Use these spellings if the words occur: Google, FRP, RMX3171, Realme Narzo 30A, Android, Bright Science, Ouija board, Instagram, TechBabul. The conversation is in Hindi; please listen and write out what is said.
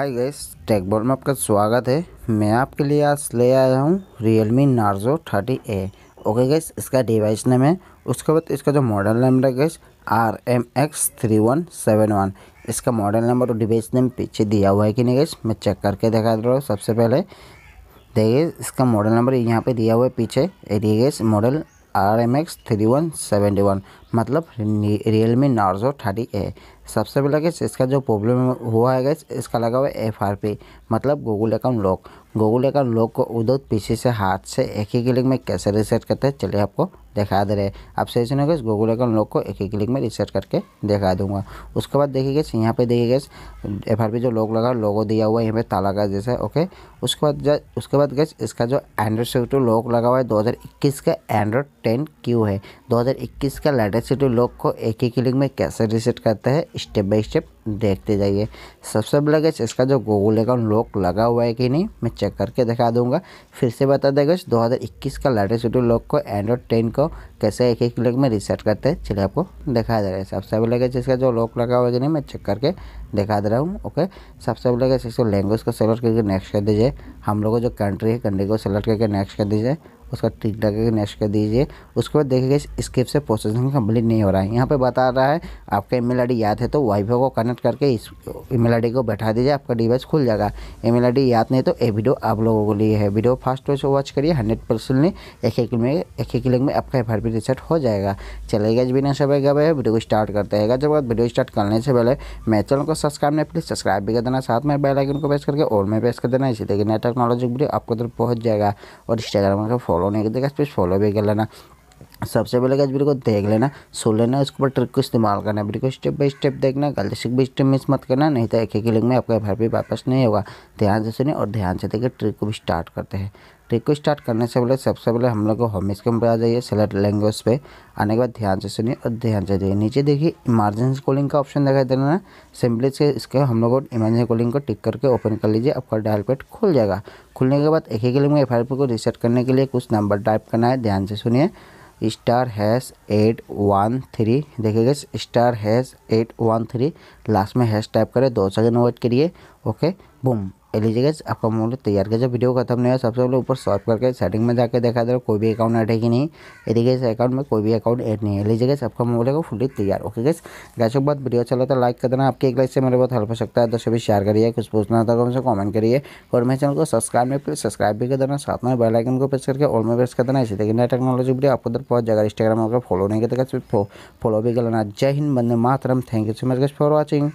हाय गाइस, टेक बाबुल में आपका स्वागत है। मैं आपके लिए आज ले आया हूँ Realme Narzo 30A। Okay guys, इसका डिवाइस नेम है, उसके बाद इसका जो मॉडल नंबर है गाइस RMX3171। इसका मॉडल नंबर और डिवाइस नेम पीछे दिया हुआ है कि नहीं गाइस, मैं चेक करके दिखा दे रहा हूँ। सबसे पहले देखिए इसका मॉडल नंबर यहाँ पर दिया हुआ है पीछे। देखिए गाइस, मॉडल RMX3171 मतलब Realme Narzo 30A। सबसे पहले गैस इसका जो प्रॉब्लम हुआ है गैस, इसका लगा हुआ है FRP मतलब Google account lock. Google account lock को उधर पीछे से हाथ से एक ही क्लिक में कैसे रिसेट करते हैं, चलिए आपको दिखा दे रहे हैं। आप सही सुनो गैस, गूगल अकाउंट लॉक को एक ही क्लिक में रिसेट करके दिखा दूंगा। उसके बाद देखिए गैस, यहाँ पे देखिए गैस FRP जो लॉक लगा, लोगो दिया हुआ है यहाँ पे ताला का जैसा। ओके, उसके बाद गैस इसका जो Android लॉक लगा हुआ है 2021 का Android 10Q है। 2021 का लेटेस्ट लॉक को एक ही क्लिक में कैसे रिसेट करता है, स्टेप बाय स्टेप देखते जाइए। सबसे पहले गैस इसका जो गूगल अकाउंट लॉक लगा हुआ है कि नहीं, मैं चेक करके दिखा दूंगा। फिर से बता दें गैस, 2021 का लेटेस्ट लॉक को एंड्रॉयड 10 को कैसे एक एक क्लिक में रिसेट करते हैं, चलिए आपको दिखा दे रहे हैं। सबसे पहले गैस इसका जो लॉक लगा हुआ है कि नहीं, मैं चेक करके दिखा दे रहा हूँ। ओके, सबसे पहले गैस इसको लैंग्वेज को सेलेक्ट करके नेक्स्ट कर दीजिए। हम लोग जो कंट्री है, कंट्री को सेलेक्ट करके नेक्स्ट कर दीजिए। उसका टिक लगा के नेक्स्ट कर दीजिए। उसके बाद देखिए स्किप से प्रोसेसिंग कंप्लीट नहीं हो रहा है। यहाँ पे बता रहा है आपका ईमेल आईडी याद है तो वाईफाई को कनेक्ट करके इस ईमेल आईडी को बैठा दीजिए, आपका डिवाइस खुल जाएगा। ईमेल आईडी याद नहीं तो ये वीडियो आप लोगों के लिए है। वीडियो फास्ट से वॉच करिए, 100% नहीं एक ही क्लिक में आपका FRP रिसेट हो जाएगा। चलेगा बिना समय गए वीडियो को स्टार्ट करते हैं। जब वीडियो स्टार्ट करने से पहले मेरे चैनल को सब्सक्राइब नहीं, प्लीज़ सब्सक्राइब भी कर देना, साथ में बेल आइकन को प्रेस करके और में प्रेस कर देना, इसलिए कि नया टेक्नोलॉजी वीडियो आपको तरफ पहुँच जाएगा। और इंस्टाग्राम का फॉलो नहीं करते प्लीज़ फॉलो भी कर लेना। सबसे पहले गैस वीडियो को देख लेना, सुन लेना, उसके ऊपर ट्रिक को इस्तेमाल करना, वीडियो को स्टेप बाय स्टेप देखना, गलती से भी स्टेप मिस मत करना, नहीं तो एक ही क्लिक में आपका FRP वापस नहीं होगा। ध्यान से सुनिए और ध्यान से देखिए। ट्रिक को भी स्टार्ट करते हैं। ट्रिक को स्टार्ट करने से पहले सबसे पहले हम लोग को होम स्क्रीन पर आ जाइए। सेलेक्ट लैंग्वेज पे आने के बाद ध्यान से सुनिए और ध्यान से देखिए। नीचे देखिए इमरजेंसी कॉलिंग का ऑप्शन दिखाई दे रहा है, सिंपली से इसके हम लोग इमरजेंसी कॉलिंग को टिक करके ओपन कर लीजिए। आपका डायल पैड खुल जाएगा। खुलने के बाद एक ही क्लिक में FRP को रिसेट करने के लिए कुछ नंबर टाइप करना है। ध्यान से सुनिए, *813 देखिएगा, *813 लास्ट में हैश टाइप करें, 2 सेकंड वेट करिए। ओके, बूम ले लीजिएगा, आपका मोबाइल तैयार कर। जब वीडियो खत्म नहीं है, सबसे पहले ऊपर सर्च करके सेटिंग में जाके देखा दे रहा कोई भी अकाउंट ऐड है कि नहीं। देखिए अकाउंट में कोई भी अकाउंट ऐड नहीं है। लीजिएगा, आपका मोबाइल को फुली तैयार। ओके गाइस, गाइस के बाद वीडियो चला तो लाइक कर देना, आपकी एक लाइक से मेरे बहुत हेल्प हो सकता है। दोस्तों भी शेयर करिए, कुछ पूछना होता है तो हमसे कॉमेंट करिए। और मेरे चैनल को सब्सक्राइब नहीं, प्लीज सब्सक्राइब भी कर देना, साथ में बेल आइकन को प्रेस करके और में प्रेस कर देना, इसी तरह नया टेक्नोलॉजी वीडियो आपको उधर पहुँच जाएगा। इंस्टाग्राम में फॉलो नहीं करते फॉलो भी कर लेना। जय हिंद, वंदे मातरम। Thank you so much guys for watching.